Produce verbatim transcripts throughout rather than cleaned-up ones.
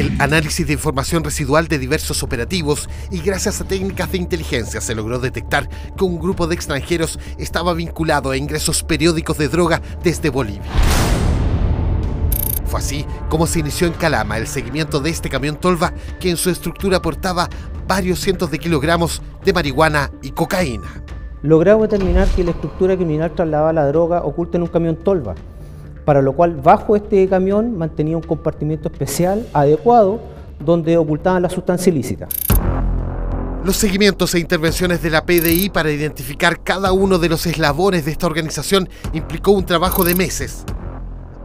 el análisis de información residual de diversos operativos y gracias a técnicas de inteligencia se logró detectar que un grupo de extranjeros estaba vinculado a ingresos periódicos de droga desde Bolivia. Fue así como se inició en Calama el seguimiento de este camión tolva que en su estructura portaba varios cientos de kilogramos de marihuana y cocaína. Logramos determinar que la estructura criminal trasladaba la droga oculta en un camión tolva, para lo cual bajo este camión mantenía un compartimiento especial adecuado donde ocultaban la sustancia ilícita. Los seguimientos e intervenciones de la P D I para identificar cada uno de los eslabones de esta organización implicó un trabajo de meses.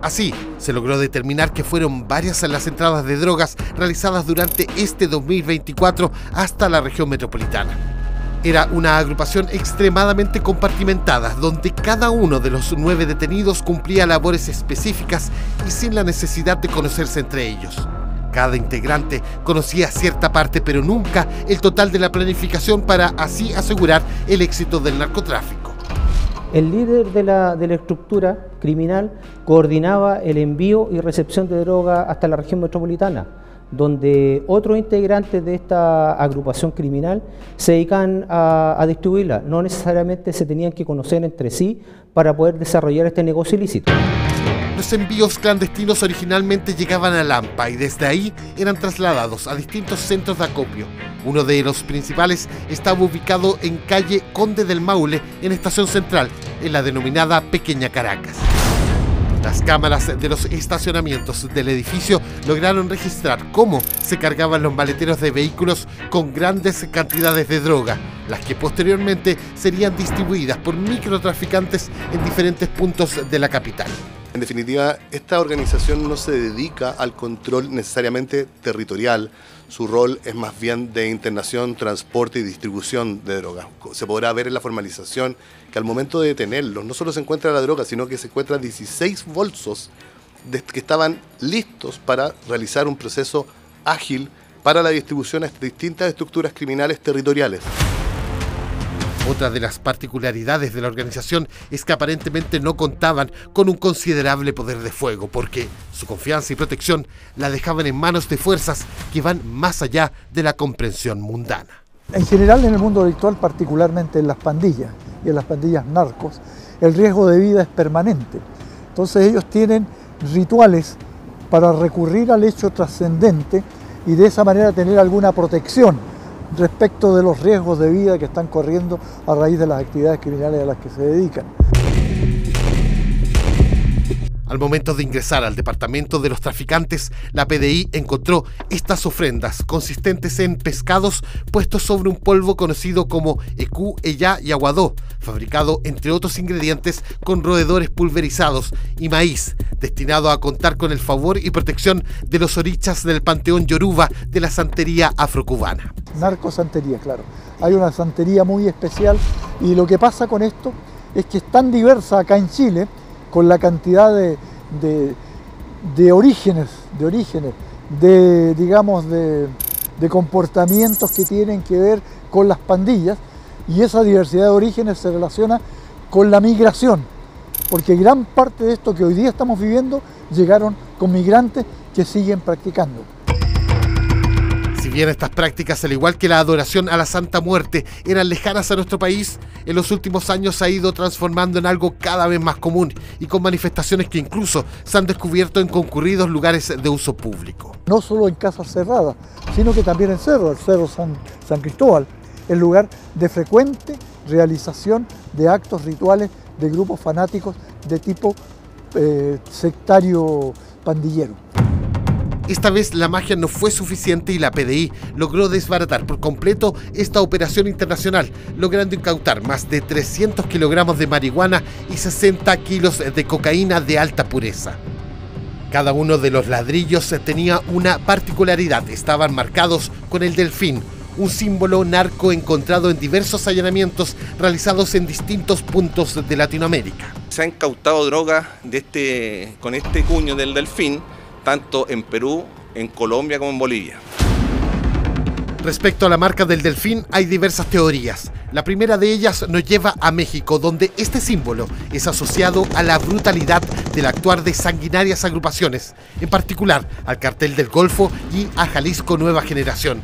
Así, se logró determinar que fueron varias las entradas de drogas realizadas durante este dos mil veinticuatro hasta la región metropolitana. Era una agrupación extremadamente compartimentada, donde cada uno de los nueve detenidos cumplía labores específicas y sin la necesidad de conocerse entre ellos. Cada integrante conocía cierta parte, pero nunca el total de la planificación para así asegurar el éxito del narcotráfico. El líder de la, de la estructura criminal coordinaba el envío y recepción de droga hasta la región metropolitana, donde otros integrantes de esta agrupación criminal se dedican a, a distribuirla. No necesariamente se tenían que conocer entre sí para poder desarrollar este negocio ilícito. Los envíos clandestinos originalmente llegaban a Lampa y desde ahí eran trasladados a distintos centros de acopio. Uno de los principales estaba ubicado en calle Conde del Maule, en Estación Central, en la denominada Pequeña Caracas. Las cámaras de los estacionamientos del edificio lograron registrar cómo se cargaban los maleteros de vehículos con grandes cantidades de droga, las que posteriormente serían distribuidas por microtraficantes en diferentes puntos de la capital. En definitiva, esta organización no se dedica al control necesariamente territorial. Su rol es más bien de internación, transporte y distribución de drogas. Se podrá ver en la formalización que al momento de detenerlos, no solo se encuentra la droga, sino que se encuentran dieciséis bolsos de, que estaban listos para realizar un proceso ágil para la distribución a distintas estructuras criminales territoriales. Otra de las particularidades de la organización es que aparentemente no contaban con un considerable poder de fuego, porque su confianza y protección la dejaban en manos de fuerzas que van más allá de la comprensión mundana. En general, en el mundo virtual, particularmente en las pandillas y en las pandillas narcos, el riesgo de vida es permanente. Entonces ellos tienen rituales para recurrir al hecho trascendente y de esa manera tener alguna protección respecto de los riesgos de vida que están corriendo a raíz de las actividades criminales a las que se dedican. Al momento de ingresar al departamento de los traficantes, la P D I encontró estas ofrendas consistentes en pescados puestos sobre un polvo conocido como ecú, eyá y aguadó, fabricado entre otros ingredientes con roedores pulverizados, y maíz, destinado a contar con el favor y protección de los orichas del panteón yoruba de la santería afrocubana. Narcosantería, claro. Hay una santería muy especial y lo que pasa con esto es que es tan diversa acá en Chile, con la cantidad de, de, de orígenes, de orígenes, de, digamos, de, de comportamientos que tienen que ver con las pandillas, y esa diversidad de orígenes se relaciona con la migración, porque gran parte de esto que hoy día estamos viviendo llegaron con migrantes que siguen practicando. Si bien estas prácticas, al igual que la adoración a la Santa Muerte, eran lejanas a nuestro país, en los últimos años se ha ido transformando en algo cada vez más común y con manifestaciones que incluso se han descubierto en concurridos lugares de uso público. No solo en casas cerradas, sino que también en cerros, el Cerro San, San Cristóbal, el lugar de frecuente realización de actos rituales de grupos fanáticos de tipo eh, sectario pandillero. Esta vez la magia no fue suficiente y la P D I logró desbaratar por completo esta operación internacional, logrando incautar más de trescientos kilogramos de marihuana y sesenta kilos de cocaína de alta pureza. Cada uno de los ladrillos tenía una particularidad, estaban marcados con el delfín, un símbolo narco encontrado en diversos allanamientos realizados en distintos puntos de Latinoamérica. Se ha incautado droga de este, con este cuño del delfín, tanto en Perú, en Colombia como en Bolivia. Respecto a la marca del delfín, hay diversas teorías. La primera de ellas nos lleva a México, donde este símbolo es asociado a la brutalidad del actuar de sanguinarias agrupaciones, en particular al Cartel del Golfo y a Jalisco Nueva Generación.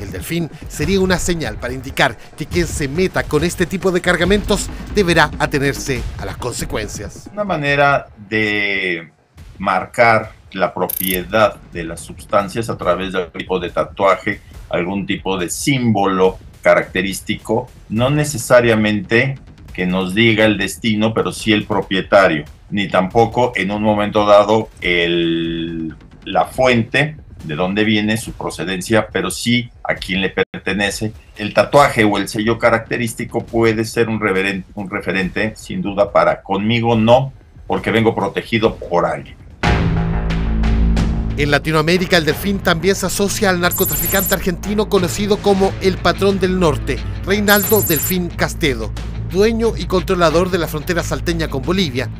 El delfín sería una señal para indicar que quien se meta con este tipo de cargamentos deberá atenerse a las consecuencias. Una manera de marcar la propiedad de las sustancias a través de algún tipo de tatuaje, algún tipo de símbolo característico, no necesariamente que nos diga el destino, pero sí el propietario, ni tampoco en un momento dado el, la fuente de dónde viene su procedencia, pero sí a quién le pertenece. El tatuaje o el sello característico puede ser un, referente, un referente, sin duda, para conmigo no, porque vengo protegido por alguien. En Latinoamérica, el delfín también se asocia al narcotraficante argentino conocido como el Patrón del Norte, Reinaldo Delfín Castedo, dueño y controlador de la frontera salteña con Bolivia.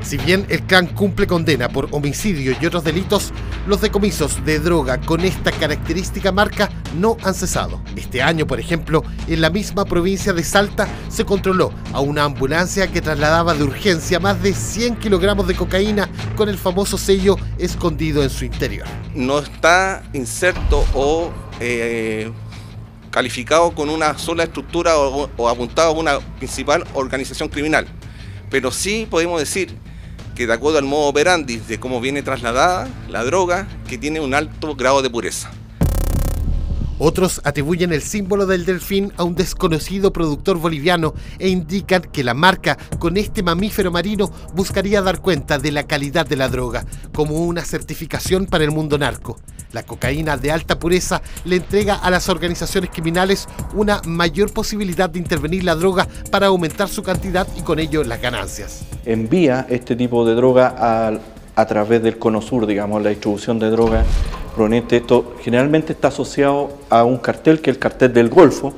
Si bien el clan cumple condena por homicidio y otros delitos, los decomisos de droga con esta característica marca no han cesado. Este año, por ejemplo, en la misma provincia de Salta se controló a una ambulancia que trasladaba de urgencia más de cien kilogramos de cocaína con el famoso sello escondido en su interior. No está inserto o eh, calificado con una sola estructura o, o apuntado a una principal organización criminal, pero sí podemos decir que de acuerdo al modo operandi de cómo viene trasladada la droga, que tiene un alto grado de pureza. Otros atribuyen el símbolo del delfín a un desconocido productor boliviano e indican que la marca con este mamífero marino buscaría dar cuenta de la calidad de la droga, como una certificación para el mundo narco. La cocaína de alta pureza le entrega a las organizaciones criminales una mayor posibilidad de intervenir la droga para aumentar su cantidad y con ello las ganancias. Envía este tipo de droga a, a través del Cono Sur, digamos, la distribución de droga. Esto generalmente está asociado a un cartel, que es el Cartel del Golfo,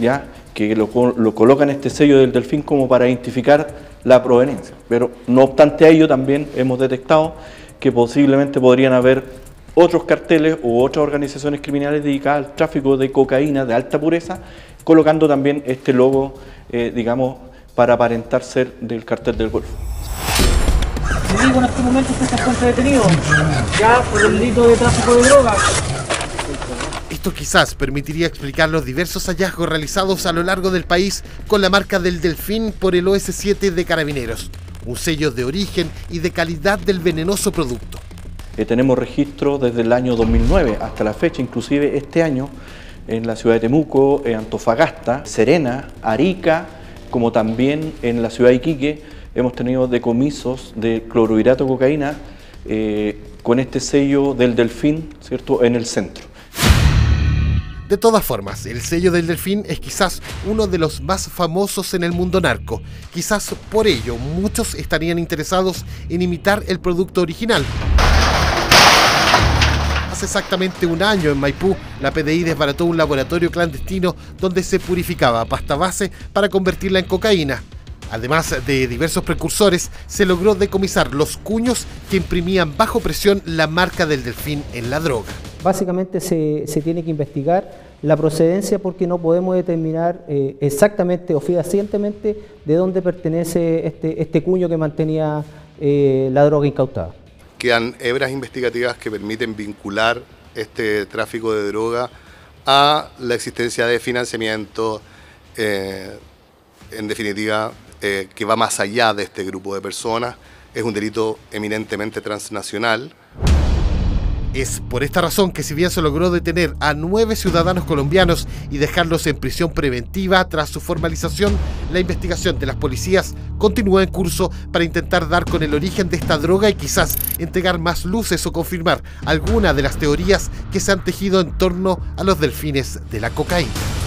¿ya? Que lo, lo colocan este sello del delfín como para identificar la proveniencia. Pero no obstante a ello, también hemos detectado que posiblemente podrían haber otros carteles u otras organizaciones criminales dedicadas al tráfico de cocaína de alta pureza, colocando también este logo, eh, digamos, para aparentar ser del Cartel del Golfo. Digo, sí, en este momento usted se encuentra detenido, ya por el delito de tráfico de drogas. Esto quizás permitiría explicar los diversos hallazgos realizados a lo largo del país con la marca del delfín por el O S siete de Carabineros, un sello de origen y de calidad del venenoso producto. Eh, tenemos registro desde el año dos mil nueve hasta la fecha, inclusive este año, en la ciudad de Temuco, eh, Antofagasta, Serena, Arica, como también en la ciudad de Iquique. Hemos tenido decomisos de clorhidrato de cocaína eh, con este sello del delfín, ¿cierto?, en el centro. De todas formas, el sello del delfín es quizás uno de los más famosos en el mundo narco. Quizás por ello muchos estarían interesados en imitar el producto original. Hace exactamente un año en Maipú, la P D I desbarató un laboratorio clandestino donde se purificaba pasta base para convertirla en cocaína. Además de diversos precursores, se logró decomisar los cuños que imprimían bajo presión la marca del delfín en la droga. Básicamente se, se tiene que investigar la procedencia, porque no podemos determinar eh, exactamente o fehacientemente de dónde pertenece este, este cuño que mantenía eh, la droga incautada. Quedan hebras investigativas que permiten vincular este tráfico de droga a la existencia de financiamiento, eh, en definitiva, Eh, que va más allá de este grupo de personas. Es un delito eminentemente transnacional. Es por esta razón que si bien se logró detener a nueve ciudadanos colombianos y dejarlos en prisión preventiva tras su formalización, la investigación de las policías continúa en curso para intentar dar con el origen de esta droga y quizás entregar más luces o confirmar alguna de las teorías que se han tejido en torno a los delfines de la cocaína.